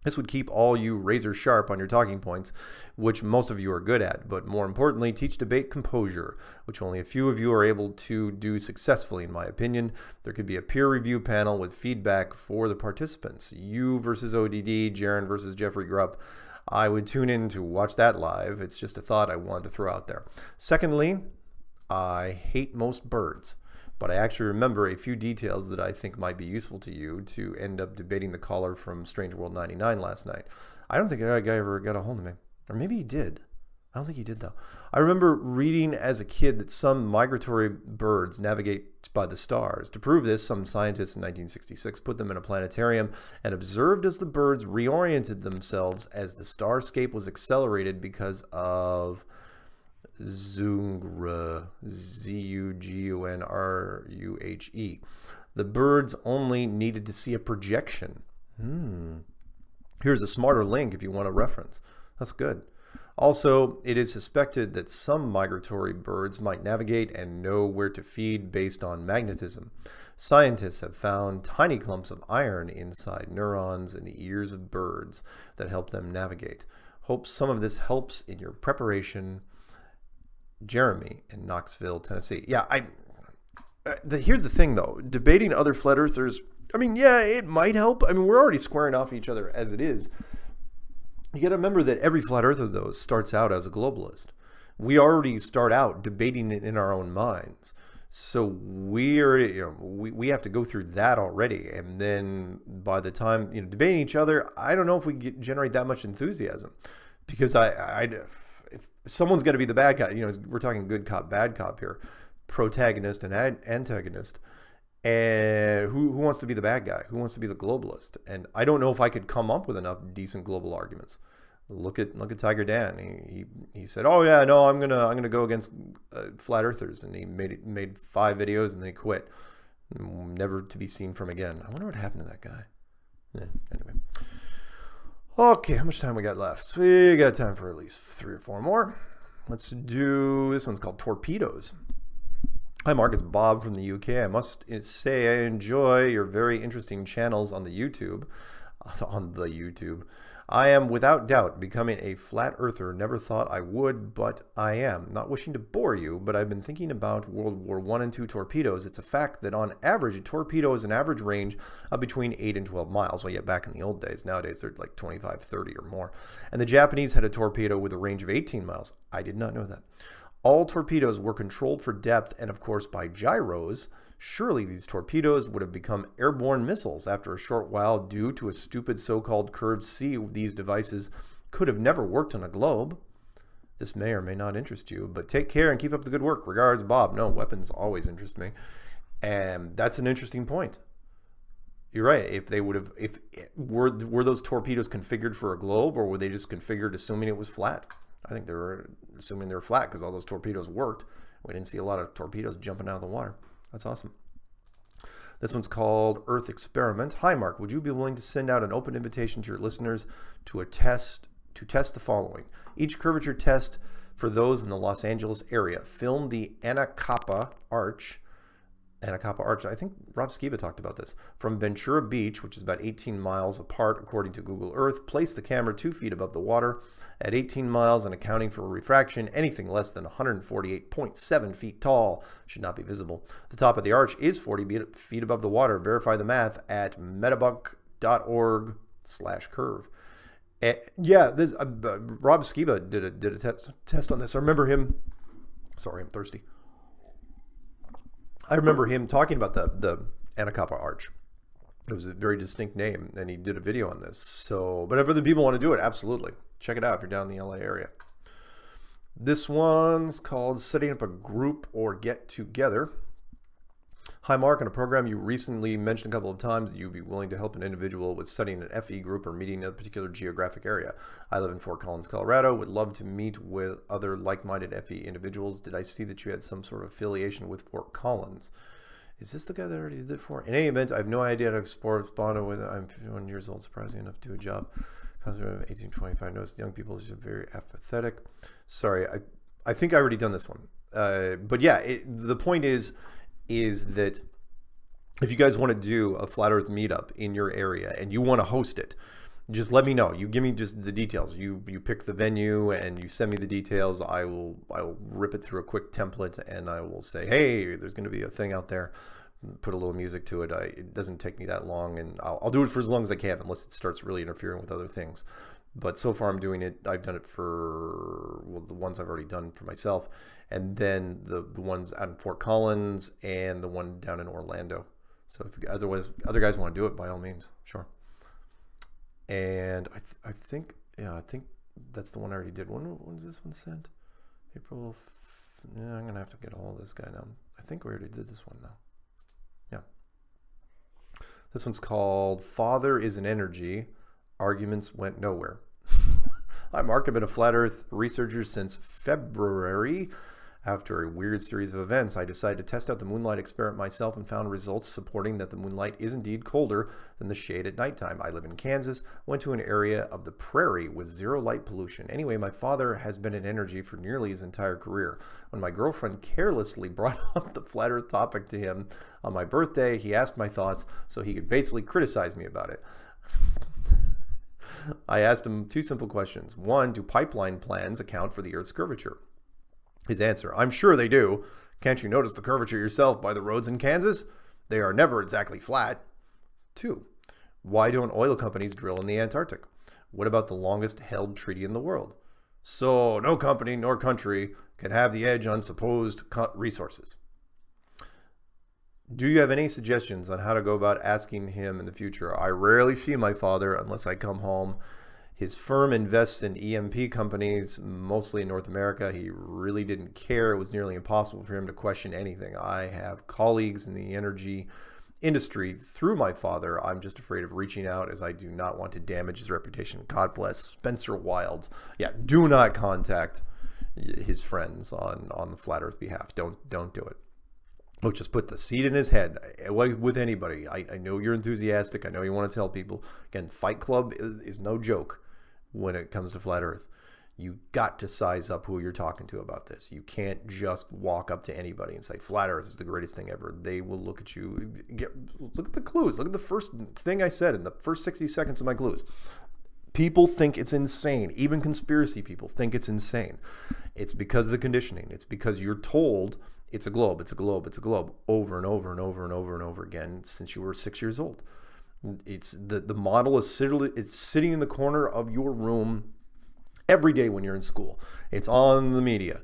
This would keep all you razor sharp on your talking points, which most of you are good at, but more importantly, teach debate composure, which only a few of you are able to do successfully, in my opinion. There could be a peer review panel with feedback for the participants. You versus O D D, Jaron versus Jeffrey Grupp. I would tune in to watch that live. It's just a thought I wanted to throw out there. Secondly, I hate most birds, but I actually remember a few details that I think might be useful to you to end up debating the caller from Strange World ninety-nine last night. I don't think that guy ever got a hold of me. Or maybe he did. I don't think he did, though. I remember reading as a kid that some migratory birds navigate by the stars. To prove this, some scientists in nineteen sixty-six put them in a planetarium and observed as the birds reoriented themselves as the starscape was accelerated because of Zungra, Z U G U N R U H E. The birds only needed to see a projection. Hmm. Here's a smarter link if you want a reference. That's good. Also, it is suspected that some migratory birds might navigate and know where to feed based on magnetism. Scientists have found tiny clumps of iron inside neurons in the ears of birds that help them navigate. Hope some of this helps in your preparation. Jeremy in Knoxville, Tennessee. Yeah, I. Uh, the, here's the thing, though. Debating other flat earthers, I mean, yeah, it might help. I mean, we're already squaring off each other as it is. You got to remember that every flat earther, though, starts out as a globalist. We already start out debating it in our own minds. So we're, you know, we, we have to go through that already. And then by the time, you know, debating each other, I don't know if we get, generate that much enthusiasm. Because I, I, if someone's got to be the bad guy. You know, we're talking good cop, bad cop here. Protagonist and antagonist. And who, who wants to be the bad guy? Who wants to be the globalist? And I don't know if I could come up with enough decent global arguments. Look at look at Tiger Dan. He he, he said, "Oh yeah, no, I'm gonna I'm gonna go against uh, flat earthers," and he made made five videos and then he quit, never to be seen from again. I wonder what happened to that guy. Yeah, anyway, okay, how much time we got left? So we got time for at least three or four more. Let's do this one's called Torpedoes. Hi Mark, it's Bob from the U K. I must say I enjoy your very interesting channels on the YouTube. On the YouTube. I am without doubt becoming a flat earther. Never thought I would, but I am. Not wishing to bore you, but I've been thinking about World War One and Two torpedoes. It's a fact that on average, a torpedo is an average range of between eight and twelve miles. Well, yeah, back in the old days. Nowadays, they're like twenty-five, thirty or more. And the Japanese had a torpedo with a range of eighteen miles. I did not know that. All torpedoes were controlled for depth and, of course, by gyros. Surely these torpedoes would have become airborne missiles after a short while due to a stupid so-called curved sea. These devices could have never worked on a globe. This may or may not interest you, but take care and keep up the good work. Regards, Bob. No, weapons always interest me. And that's an interesting point. You're right. If they would have, if were, were those torpedoes configured for a globe, or were they just configured assuming it was flat? I think they were assuming they were flat because all those torpedoes worked. We didn't see a lot of torpedoes jumping out of the water. That's awesome. This one's called Earth Experiment. Hi, Mark. Would you be willing to send out an open invitation to your listeners to a test to test the following? Each curvature test for those in the Los Angeles area. Film the Anacapa Arch. Anacapa Arch. I think Rob Skiba talked about this. From Ventura Beach, which is about eighteen miles apart according to Google Earth, place the camera two feet above the water at eighteen miles and accounting for refraction. Anything less than one hundred forty-eight point seven feet tall should not be visible. The top of the arch is forty feet above the water. Verify the math at metabunk dot org slash curve. Yeah, this uh, uh, Rob Skiba did a did a test test on this. I remember him. Sorry, I'm thirsty. I remember him talking about the, the Anacapa Arch. It was a very distinct name, and he did a video on this. So, but if other people want to do it, absolutely. Check it out if you're down in the L A area. This one's called Setting Up a Group or Get Together. Hi Mark, in a program you recently mentioned a couple of times that you'd be willing to help an individual with studying an F E group or meeting in a particular geographic area. I live in Fort Collins, Colorado. Would love to meet with other like-minded F E individuals. Did I see that you had some sort of affiliation with Fort Collins? Is this the guy that already did it for? In any event, I have no idea how to respond with it. I'm fifty-one years old, surprising enough to do a job. eighteen twenty-five, notice young people are very apathetic. Sorry, I, I think I already done this one. Uh, but yeah, it, the point is, is that if you guys want to do a Flat Earth meetup in your area and you want to host it, just let me know. You give me just the details. You you pick the venue and you send me the details. I will I will rip it through a quick template and I will say, hey, there's going to be a thing out there. Put a little music to it. I, it doesn't take me that long, and I'll, I'll do it for as long as I can, unless it starts really interfering with other things. But so far I'm doing it. I've done it for well, the ones I've already done for myself, and then the, the ones out in Fort Collins and the one down in Orlando. So if otherwise other guys want to do it, by all means, sure. And I, th I think, yeah, I think that's the one I already did. When was this one sent? April. Yeah, I'm going to have to get all of this guy now. I think we already did this one now. Yeah. This one's called Father is an Energy. Arguments went nowhere. Hi Mark, I've been a Flat Earth researcher since February. After a weird series of events, I decided to test out the moonlight experiment myself and found results supporting that the moonlight is indeed colder than the shade at nighttime. I live in Kansas, went to an area of the prairie with zero light pollution. Anyway, my father has been in energy for nearly his entire career. When my girlfriend carelessly brought up the Flat Earth topic to him on my birthday, he asked my thoughts so he could basically criticize me about it. I asked him two simple questions. One, do pipeline plans account for the Earth's curvature? His answer, I'm sure they do. Can't you notice the curvature yourself by the roads in Kansas? They are never exactly flat. Two, why don't oil companies drill in the Antarctic? What about the longest held treaty in the world? So no company nor country can have the edge on supposed resources. Do you have any suggestions on how to go about asking him in the future? I rarely see my father unless I come home. His firm invests in E M P companies, mostly in North America. He really didn't care. It was nearly impossible for him to question anything. I have colleagues in the energy industry through my father. I'm just afraid of reaching out as I do not want to damage his reputation. God bless. Spencer Wilds. Yeah, do not contact his friends on, on the Flat Earth behalf. Don't, don't do it. Look, just put the seed in his head with anybody. I, I know you're enthusiastic. I know you want to tell people. Again, Fight Club is, is no joke when it comes to Flat Earth. You got to size up who you're talking to about this. You can't just walk up to anybody and say, Flat Earth is the greatest thing ever. They will look at you. Get, look at the clues. Look at the first thing I said in the first sixty seconds of my clues. People think it's insane. Even conspiracy people think it's insane. It's because of the conditioning. It's because you're told it's a globe, it's a globe, it's a globe over and over and over and over and over again since you were six years old. It's the, the model is it's sitting in the corner of your room every day when you're in school. It's on the media,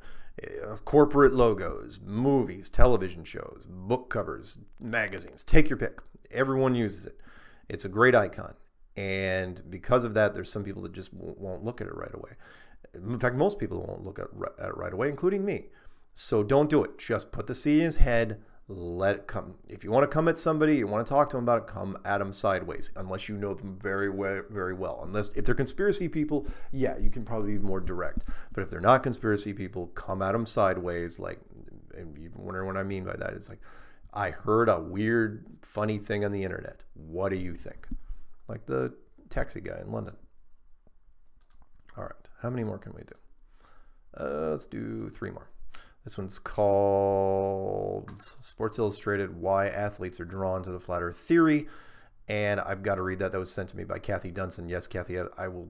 corporate logos, movies, television shows, book covers, magazines. Take your pick. Everyone uses it. It's a great icon. And because of that, there's some people that just won't look at it right away. In fact, most people won't look at it right away, including me. So don't do it. Just put the seed in his head. Let it come. If you want to come at somebody, you want to talk to them about it, come at them sideways, unless you know them very well, very well. Unless if they're conspiracy people, yeah, you can probably be more direct. But if they're not conspiracy people, come at them sideways. Like, and you wonder what I mean by that. It's like, I heard a weird, funny thing on the internet. What do you think? Like the taxi guy in London. All right, how many more can we do? Uh, let's do three more. This one's called Sports Illustrated, Why Athletes Are Drawn to the Flat Earth Theory. And I've got to read that. That was sent to me by Kathy Dunson. Yes, Kathy, I will.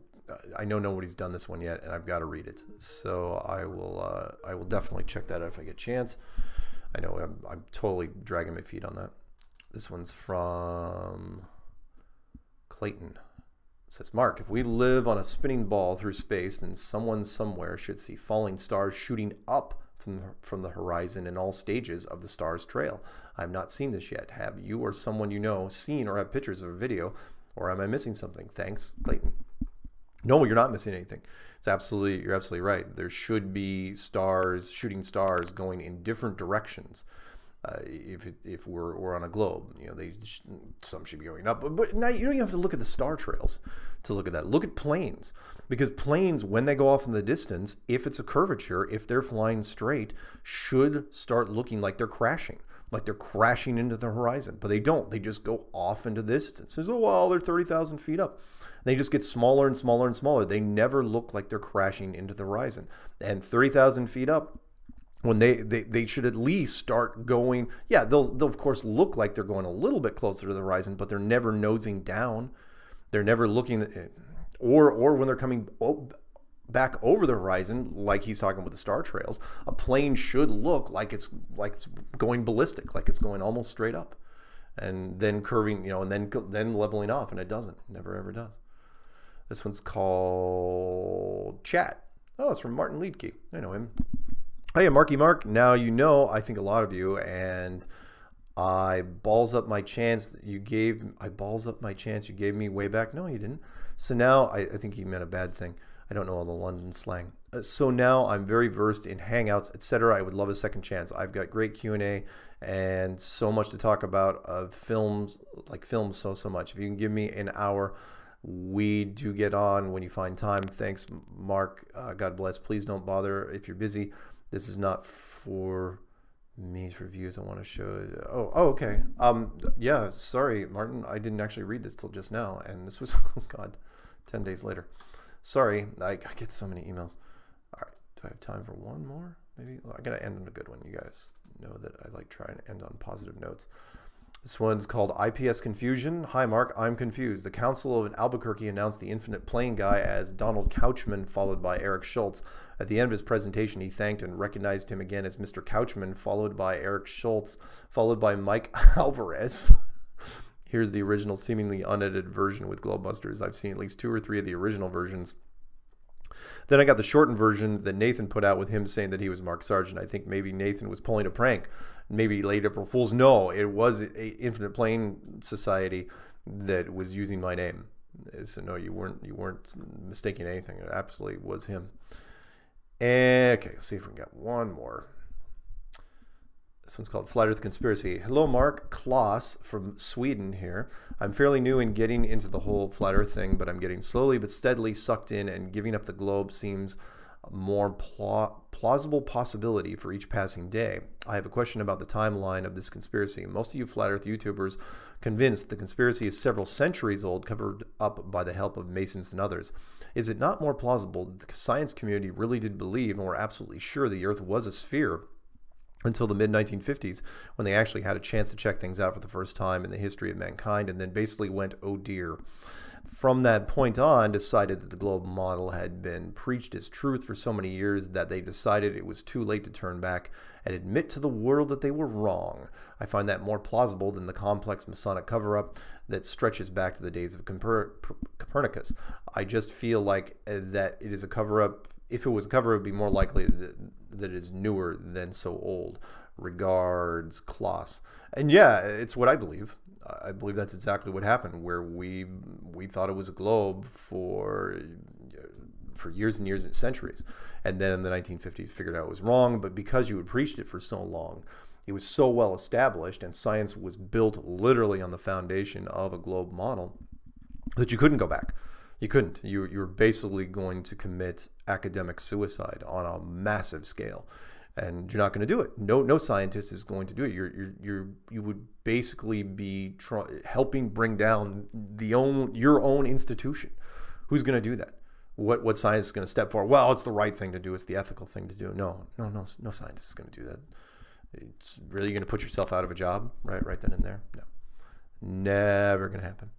I know nobody's done this one yet, and I've got to read it. So I will uh, I will definitely check that out if I get a chance. I know I'm, I'm totally dragging my feet on that. This one's from Clayton. It says, Mark, if we live on a spinning ball through space, then someone somewhere should see falling stars shooting up from, from the horizon in all stages of the star's trail. I've not seen this yet. Have you or someone you know seen or have pictures or video, or am I missing something? Thanks, Clayton. No, you're not missing anything. It's absolutely, you're absolutely right. There should be stars, shooting stars going in different directions. Uh, if it, if we're, we're on a globe, you know, they sh some should be going up, but, but now you don't even have to look at the star trails to look at that. Look at planes, because planes, when they go off in the distance, if it's a curvature, if they're flying straight, should start looking like they're crashing, like they're crashing into the horizon, but they don't. They just go off into the distance. There's, oh, well, they're thirty thousand feet up. And they just get smaller and smaller and smaller. They never look like they're crashing into the horizon. And thirty thousand feet up, when they, they, they should at least start going, yeah, they'll, they'll of course look like they're going a little bit closer to the horizon, but they're never nosing down. They're never looking, at, or, or when they're coming back over the horizon, like he's talking with the star trails, a plane should look like it's, like it's going ballistic, like it's going almost straight up and then curving, you know, and then, then leveling off, and it doesn't, never ever does. This one's called Chat. Oh, it's from Martin Liedke. I know him. Hey, Marky Mark. Now you know, I think a lot of you, and I balls up my chance that you gave. I balls up my chance you gave me way back. No, you didn't. So now I, I think he meant a bad thing. I don't know all the London slang. Uh, so now I'm very versed in Hangouts, et cetera. I would love a second chance. I've got great Q and A and so much to talk about of films, like films, so so much. If you can give me an hour. We do get on when you find time. Thanks, Mark. Uh, God bless. Please don't bother if you're busy. This is not for me's reviews. I want to show. Oh, oh, okay. Um, yeah. Sorry, Martin. I didn't actually read this till just now, and this was oh God, ten days later. Sorry. I, I get so many emails. All right. Do I have time for one more? Maybe well, I gotta end on a good one. You guys know that I like try and end on positive notes. This one's called I P S Confusion. Hi, Mark. I'm confused. The Council of Albuquerque announced the Infinite Plane guy as Donald Couchman, followed by Eric Schultz. At the end of his presentation, he thanked and recognized him again as Mister Couchman, followed by Eric Schultz, followed by Mike Alvarez. Here's the original, seemingly unedited version with Globebusters. I've seen at least two or three of the original versions. Then I got the shortened version that Nathan put out with him saying that he was Mark Sargent. I think maybe Nathan was pulling a prank. Maybe late April Fools. No, it was a Infinite Plane Society that was using my name. So no, you weren't you weren't mistaking anything. It absolutely was him. Okay, let's see if we can get one more. This one's called Flat Earth Conspiracy. Hello, Mark. Klaus from Sweden here. I'm fairly new in getting into the whole Flat Earth thing, but I'm getting slowly but steadily sucked in, and giving up the globe seems a more pla plausible possibility for each passing day. I have a question about the timeline of this conspiracy. Most of you Flat Earth YouTubers convinced the conspiracy is several centuries old, covered up by the help of Masons and others. Is it not more plausible that the science community really did believe and were absolutely sure the Earth was a sphere until the mid nineteen fifties, when they actually had a chance to check things out for the first time in the history of mankind, and then basically went, oh dear. From that point on, decided that the globe model had been preached as truth for so many years that they decided it was too late to turn back and admit to the world that they were wrong. I find that more plausible than the complex Masonic cover-up that stretches back to the days of Coper- Copernicus. I just feel like that it is a cover-up. If it was a cover, it would be more likely that, that it is newer than so old. Regards, Klaus. And yeah, it's what I believe. I believe that's exactly what happened, where we we thought it was a globe for for years and years and centuries. And then in the nineteen fifties, figured out it was wrong. But because you had preached it for so long, it was so well established, and science was built literally on the foundation of a globe model, that you couldn't go back. You couldn't. You, you were basically going to commit academic suicide on a massive scale, and you're not going to do it. No, no scientist is going to do it. You're, you're, you're you would basically be try, helping bring down the own your own institution. Who's going to do that? What, what science is going to step forward? Well, it's the right thing to do. It's the ethical thing to do. No, no, no, no scientist is going to do that. It's really going to put yourself out of a job right, right then and there. No, never going to happen.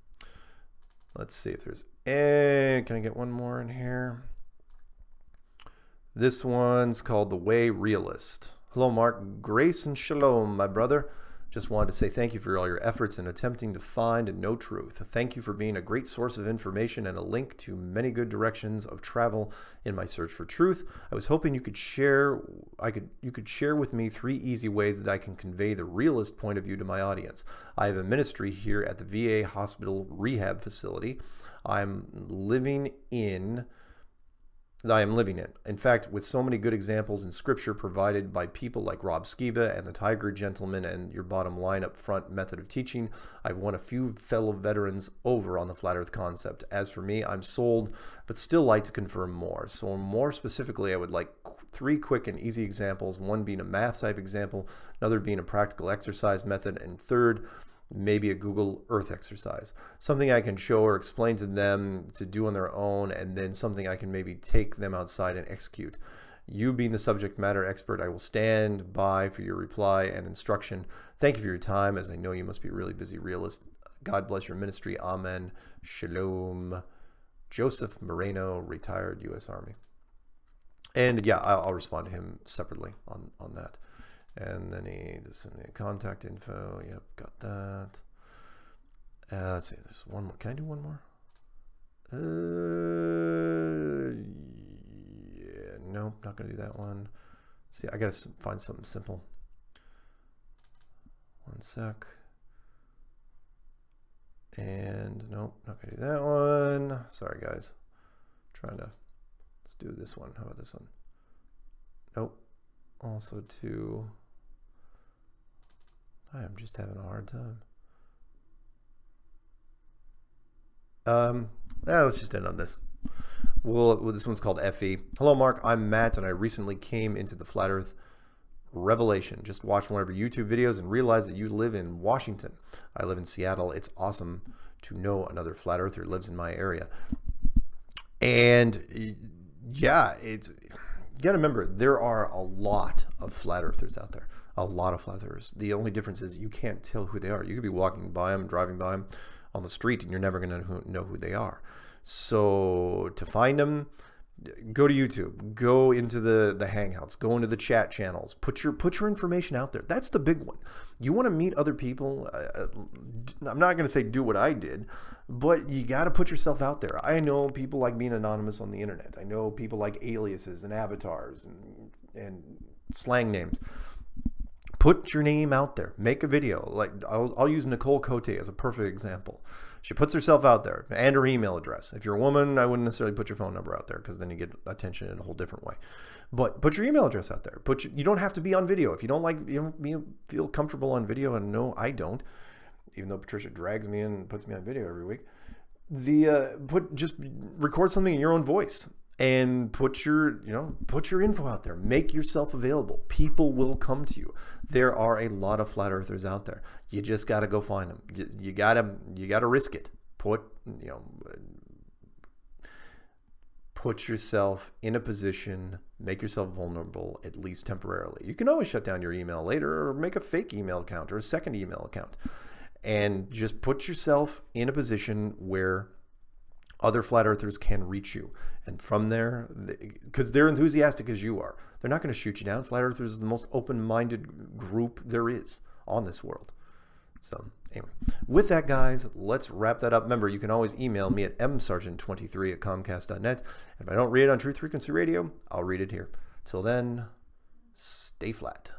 Let's see if there's and can I get one more in here? This one's called The Way Realist. Hello, Mark. Grace and shalom, my brother. Just wanted to say thank you for all your efforts in attempting to find and know truth. Thank you for being a great source of information and a link to many good directions of travel in my search for truth. I was hoping you could share, I could, you could share with me three easy ways that I can convey the realist point of view to my audience. I have a ministry here at the V A hospital rehab facility. I'm living in that I am living in. In fact, with so many good examples in scripture provided by people like Rob Skiba and the Tiger Gentleman and your bottom line up front method of teaching, I've won a few fellow veterans over on the flat earth concept. As for me, I'm sold, but still like to confirm more. So more specifically, I would like three quick and easy examples, one being a math type example, another being a practical exercise method, and third, maybe a Google Earth exercise, something I can show or explain to them to do on their own, and then something I can maybe take them outside and execute. You being the subject matter expert, I will stand by for your reply and instruction. Thank you for your time, as I know you must be a really busy realist. God bless your ministry. Amen. Shalom. Joseph Moreno, retired U S Army. And yeah, I'll respond to him separately on, on that. And then he just sent me a contact info. Yep, got that. Uh, let's see, there's one more. Can I do one more? Uh, yeah, nope, not going to do that one. See, I got to find something simple. One sec. And nope, not going to do that one. Sorry, guys. I'm trying to. Let's do this one. How about this one? Nope. Also, to. I am just having a hard time. Um, yeah, let's just end on this. Well, this one's called F E. Hello, Mark. I'm Matt, and I recently came into the Flat Earth Revelation. Just watched one of your YouTube videos and realized that you live in Washington. I live in Seattle. It's awesome to know another Flat Earther lives in my area. And yeah, it's... You gotta remember, there are a lot of flat earthers out there, a lot of flat earthers. The only difference is you can't tell who they are. You could be walking by them, driving by them on the street, and you're never gonna know who they are. So to find them, go to YouTube, go into the, the Hangouts, go into the chat channels, put your, put your information out there. That's the big one. You wanna meet other people. Uh, I'm not gonna say do what I did, but you got to put yourself out there. I know people like being anonymous on the internet. I know people like aliases and avatars and, and slang names. Put your name out there. Make a video. Like I'll, I'll use Nicole Cote as a perfect example. She puts herself out there and her email address. If you're a woman, I wouldn't necessarily put your phone number out there because then you get attention in a whole different way. But put your email address out there. Put your, you don't have to be on video. If you don't like, you don't feel comfortable on video, and no, I don't. Even though Patricia drags me in and puts me on video every week, the uh, put just record something in your own voice and put your you know put your info out there. Make yourself available. People will come to you. There are a lot of flat earthers out there. You just got to go find them. You, you gotta you gotta risk it. Put you know put yourself in a position. Make yourself vulnerable, at least temporarily. You can always shut down your email later, or make a fake email account or a second email account. And just put yourself in a position where other flat earthers can reach you. And from there, because they're enthusiastic as you are, they're not going to shoot you down. Flat earthers are the most open-minded group there is on this world. So anyway, with that, guys, let's wrap that up. Remember, you can always email me at m sargent twenty-three at comcast dot net. And if I don't read it on Truth Frequency Radio, I'll read it here. Till then, stay flat.